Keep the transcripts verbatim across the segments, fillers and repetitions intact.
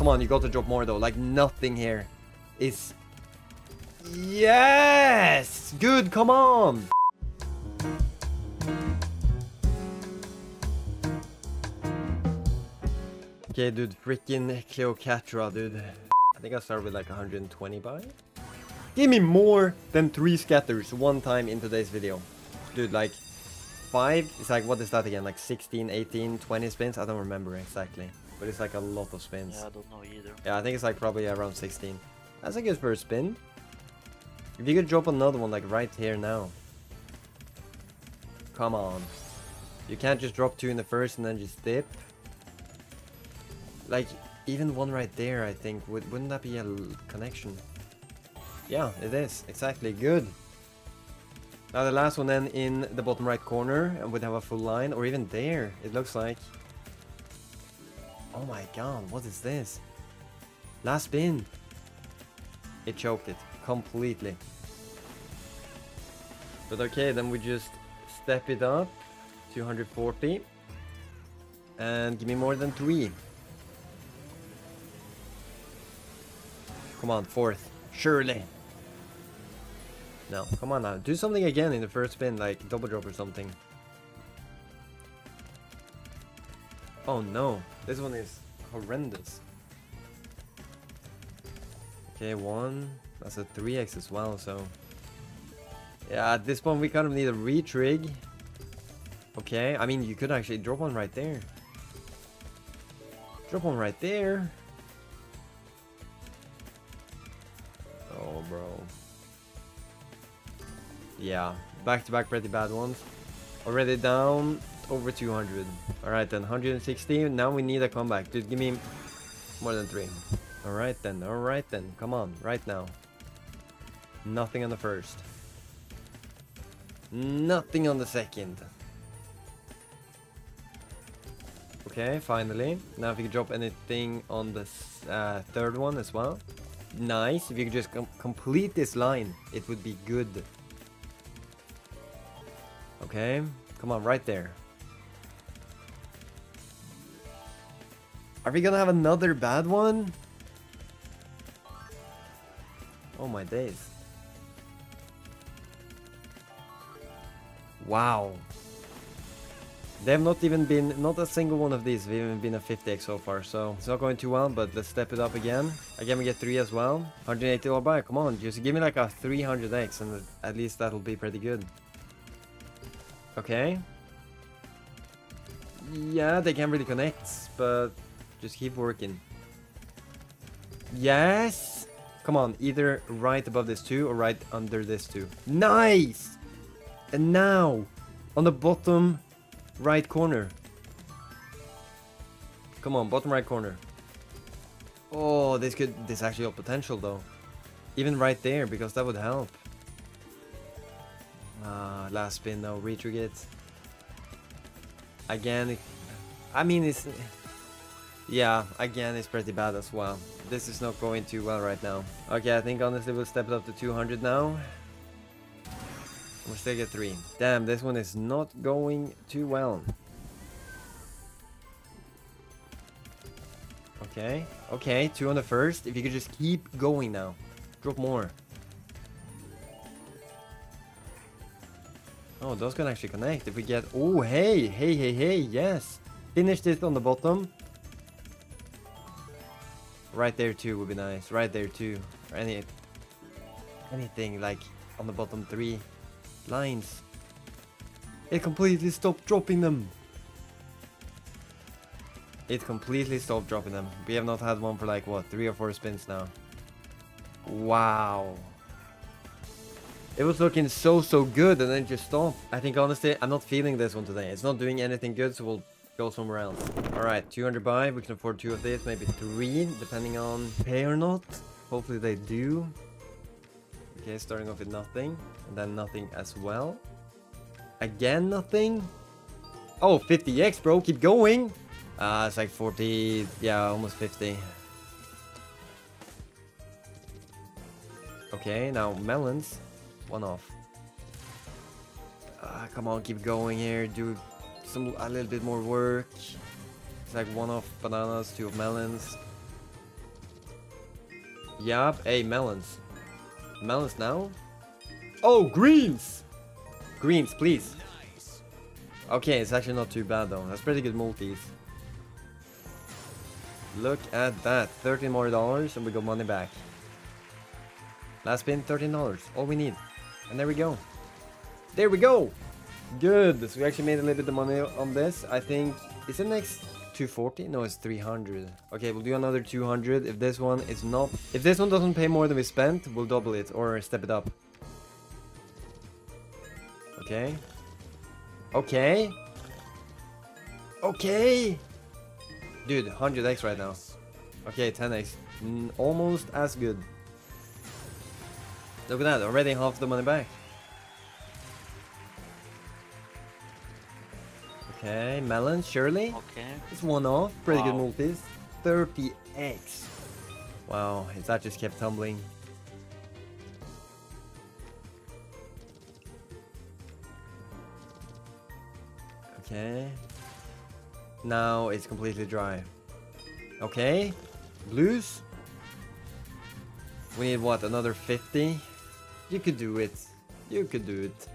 Come on, you got to drop more though. Like, nothing here is... Yes! Good, come on! Okay, dude, freaking Cleocatra, dude. I think I start with like one hundred twenty buy. Give me more than three scatters one time in today's video. Dude, like, five? It's like, what is that again? Like sixteen, eighteen, twenty spins? I don't remember exactly. But it's like a lot of spins. Yeah, I don't know either. Yeah, I think it's like probably around sixteen. That's a good first spin. If you could drop another one, like, right here now. Come on. You can't just drop two in the first and then just dip. Like, even one right there, I think. Would, wouldn't that be a connection? Yeah, it is. Exactly. Good. Now the last one then in the bottom right corner. And we'd have a full line. Or even there, it looks like. Oh my god, what is this? Last spin. It choked it. Completely. But okay, then we just step it up. two hundred forty. And give me more than three. Come on, fourth. Surely. No, come on now. Do something again in the first spin, like double drop or something. Oh no. This one is horrendous. Okay, one. That's a three X as well, so... Yeah, at this point we kind of need a retrig. Okay, I mean, you could actually drop one right there. Drop one right there. Oh, bro. Yeah, back-to-back pretty bad ones. Already down over two hundred. Alright then, one hundred sixty. Now we need a comeback. Dude, give me more than three. Alright then, alright then. Come on, right now. Nothing on the first. Nothing on the second. Okay, finally. Now if you could drop anything on the uh, third one as well. Nice. If you could just com complete this line, it would be good. Okay, come on, right there. Are we gonna have another bad one? Oh my days. Wow. They have not even been, not a single one of these have even been a fifty X so far, so it's not going too well, but let's step it up again. Again, we get three as well. one hundred eighty all by, come on, just give me like a three hundred X and at least that'll be pretty good. Okay. Yeah, they can't really connect, but just keep working. Yes! Come on, either right above this two or right under this two. Nice! And now, on the bottom... right corner. Come on, bottom right corner. Oh, this could, this actually has potential though. Even right there, because that would help. Ah, last spin though, retrig it. Again, I mean it's, yeah, again it's pretty bad as well. This is not going too well right now. Okay, I think honestly we'll step it up to two hundred now. We'll still get three. Damn, this one is not going too well. Okay, okay, two on the first. If you could just keep going now. Drop more. Oh, those can actually connect. If we get... Oh, hey, hey, hey, hey, yes. Finish this on the bottom. Right there too would be nice. Right there too. Or any, anything like on the bottom three. Lines. It completely stopped dropping them. It completely stopped dropping them. We have not had one for like what, three or four spins now. Wow. It was looking so so good and then it just stopped. I think honestly I'm not feeling this one today. It's not doing anything good, so we'll go somewhere else. Alright, two hundred buy. We can afford two of these, maybe three, depending on pay or not. Hopefully they do. Okay, starting off with nothing, and then nothing as well. Again, nothing. Oh, fifty X, bro, keep going. Ah, uh, it's like forty, yeah, almost fifty. Okay, now melons, one off. Ah, uh, come on, keep going here, do some a little bit more work. It's like one off bananas, two of melons. Yup. Hey, melons. Melons now? Oh, greens! Greens, please. Okay, it's actually not too bad though. That's pretty good multis. Look at that. thirteen more dollars and we got money back. Last spin, thirteen dollars. All we need. And there we go. There we go! Good. So we actually made a little bit of money on this. I think... Is it next two forty? No, it's three hundred. Okay, we'll do another two hundred. If this one is not... If this one doesn't pay more than we spent, we'll double it or step it up. Okay. Okay. Okay! Dude, one hundred x right now. Okay, ten x. Mm, almost as good. Look at that, already half the money back. Okay, melon, surely. Okay. It's one off. Pretty wow. Good multis. thirty x. Wow, it's that just kept tumbling. Okay. Now it's completely dry. Okay. Blues. We need what? Another fifty? You could do it. You could do it.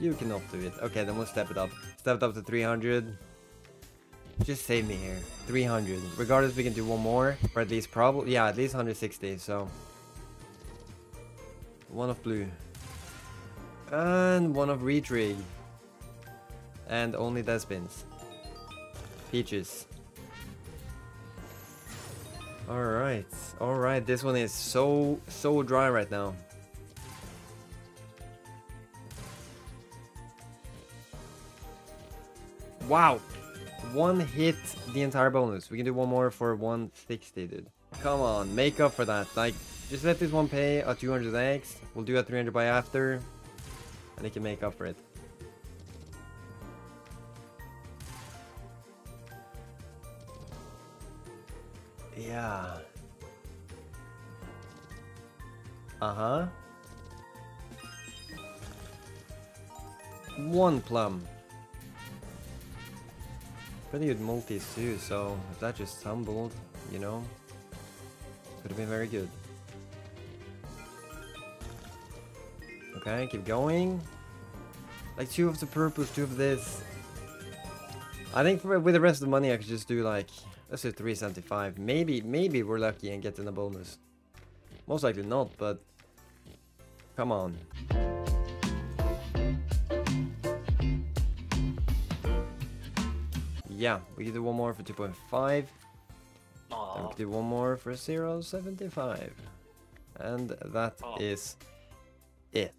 You cannot do it. Okay, then we'll step it up. Step it up to three hundred. Just save me here. three hundred. Regardless, we can do one more. Or at least probably... Yeah, at least one hundred sixty, so... One of blue. And one of retrig. And only dead spins. Peaches. Alright. Alright, this one is so, so dry right now. Wow, one hit the entire bonus. We can do one more for one sixty, dude. Come on, make up for that. Like, just let this one pay a two hundred x. We'll do a three hundred by after, and it can make up for it. Yeah. Uh-huh. One plum. Pretty good multis too, so if that just tumbled, you know, could have been very good. Okay, keep going. Like two of the purples, two of this. I think for, with the rest of the money I could just do like, let's do three seventy-five. Maybe, maybe we're lucky and getting a bonus. Most likely not, but come on. Yeah, we can do one more for two point five. Then we can do one more for zero point seven five. And that Aww. is it.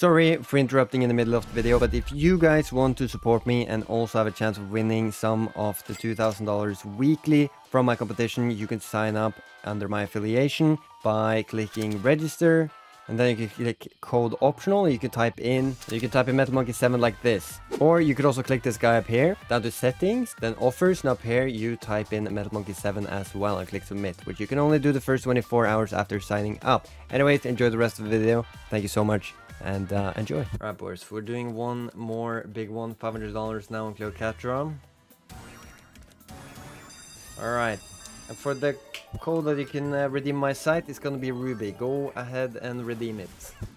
Sorry for interrupting in the middle of the video, but if you guys want to support me and also have a chance of winning some of the two thousand dollars weekly from my competition, you can sign up under my affiliation by clicking register. And then you can click code optional. You can type in, you can type in Metal Monkey seven like this. Or you could also click this guy up here, down to settings, then offers, and up here you type in Metal Monkey seven as well and click submit, which you can only do the first twenty-four hours after signing up. Anyways, enjoy the rest of the video. Thank you so much and uh, enjoy. All right, boys, we're doing one more big one, five hundred dollars now on Cleocatra. All right, and for the code that you can uh, redeem my site is gonna be Ruby. Go ahead and redeem it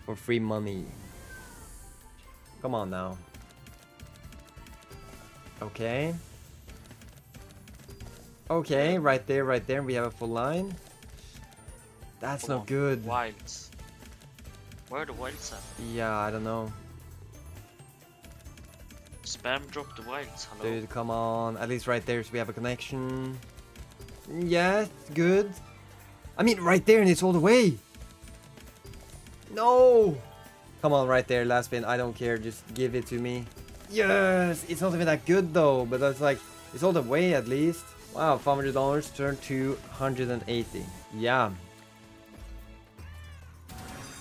for free money. Come on now. Okay. Okay, right there, right there. We have a full line. That's Hold not on. good. Wilds. Where are the wilds at? Yeah, I don't know. Spam drop the wilds. Hello. Dude, come on. At least right there, so we have a connection. Yeah, good. I mean, right there, and it's all the way. No! Come on, right there, last spin. I don't care, just give it to me. Yes! It's not even that good, though, but that's like, it's all the way, at least. Wow, five hundred dollars turned to one hundred eighty. Yeah.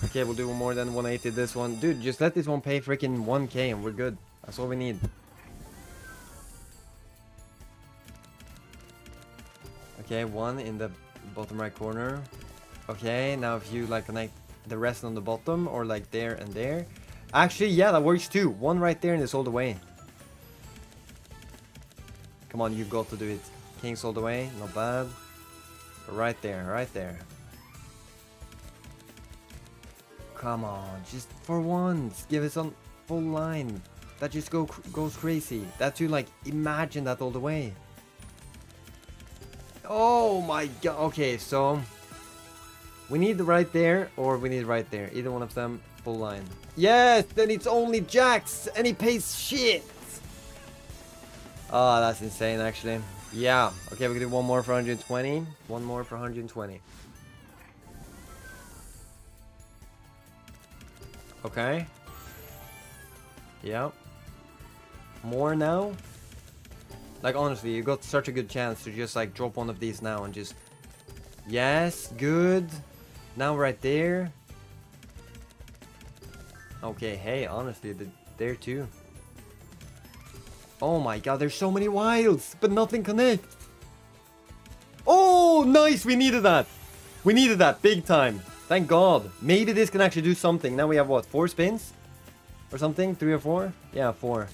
Okay, we'll do one more than one eighty this one. Dude, just let this one pay freaking one K, and we're good. That's all we need. Okay, one in the bottom right corner. Okay, now if you like connect the rest on the bottom or like there and there. Actually, yeah, that works too. One right there and it's all the way. Come on, you've got to do it. Kings all the way, not bad. Right there, right there. come on, just for once, give us a full line. That just go goes crazy. That you like imagine that all the way. Oh my god. Okay, so we need right there or we need right there. Either one of them, full line. Yes, then it's only Jax and he pays shit. Oh, that's insane actually. Yeah. Okay, we can do one more for one hundred twenty. One more for one hundred twenty. Okay. Yeah. More now? Like honestly, you got such a good chance to just like drop one of these now and just... Yes, good. Now right there. Okay, hey, honestly, the, there too. Oh my god, there's so many wilds, but nothing connects. Oh, nice, we needed that. We needed that big time. Thank god. Maybe this can actually do something. Now we have what, four spins? Or something? Three or four? Yeah, four.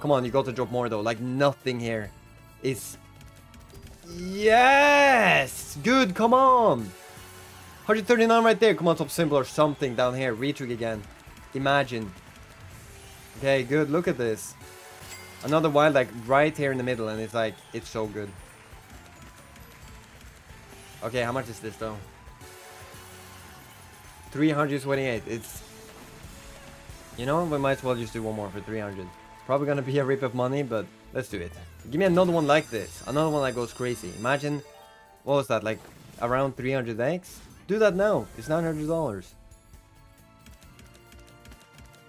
Come on, you got to drop more though. Like nothing here is... Yes! Good, come on! one hundred thirty-nine right there. Come on, top symbol or something down here. Retrig again. Imagine. Okay, good. Look at this. Another wild like right here in the middle and it's like, it's so good. Okay, how much is this though? three hundred twenty-eight. It's... You know, we might as well just do one more for three hundred. Probably gonna be a rip of money, but let's do it. Give me another one like this. Another one that goes crazy. Imagine, what was that, like around three hundred X? Do that now. It's nine hundred dollars.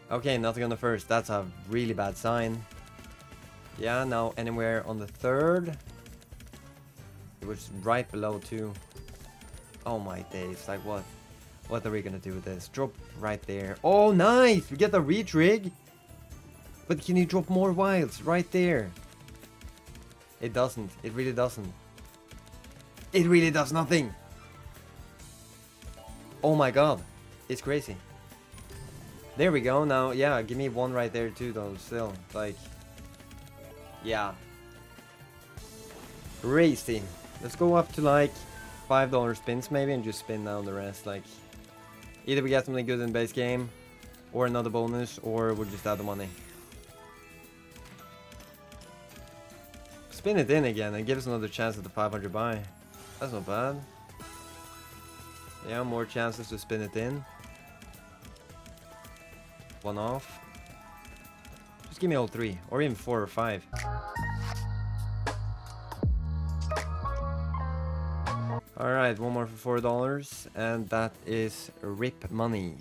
Okay, nothing on the first. That's a really bad sign. Yeah, now anywhere on the third. It was right below two. Oh my days, like what? What are we gonna do with this? Drop right there. Oh, nice! We get a retrig. But can you drop more wilds right there? It doesn't. It really doesn't. It really does nothing. Oh my god. It's crazy. There we go. Now, yeah, give me one right there too, though, still. Like, yeah. Crazy. Let's go up to like five dollar spins maybe and just spin down the rest, like... Either we get something good in the base game, or another bonus, or we'll just add the money. Spin it in again and give us another chance at the five hundred buy. That's not bad. Yeah, more chances to spin it in. One off. Just give me all three, or even four or five. Alright, one more for four dollars, and that is rip money.